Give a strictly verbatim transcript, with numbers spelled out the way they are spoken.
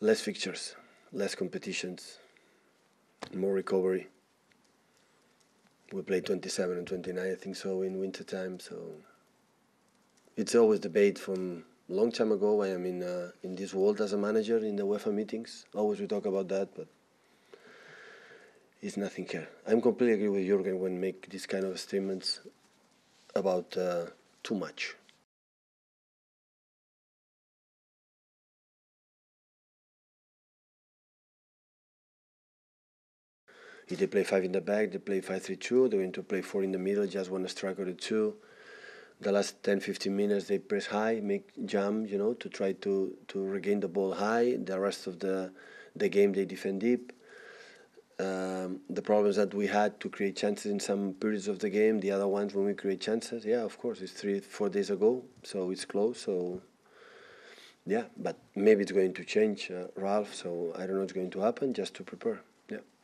less fixtures, less competitions, more recovery. We play twenty-seven and twenty-nine, I think so, in winter time. So it's always debate from a long time ago. I am in uh, in this world as a manager in the UEFA meetings. Always we talk about that, but it's nothing here. I'm completely agree with Jürgen when make this kind of statements about uh, too much. If they play five in the back, they play five three two, they're going to play four in the middle, just one striker or two. The last ten fifteen minutes they press high, make jump, you know, to try to, to regain the ball high. The rest of the, the game they defend deep. Um, the problems that we had to create chances in some periods of the game, the other ones when we create chances, yeah, of course, it's three, four days ago, so it's close, so... Yeah, but maybe it's going to change, uh, Ralf, so I don't know what's going to happen, just to prepare, yeah.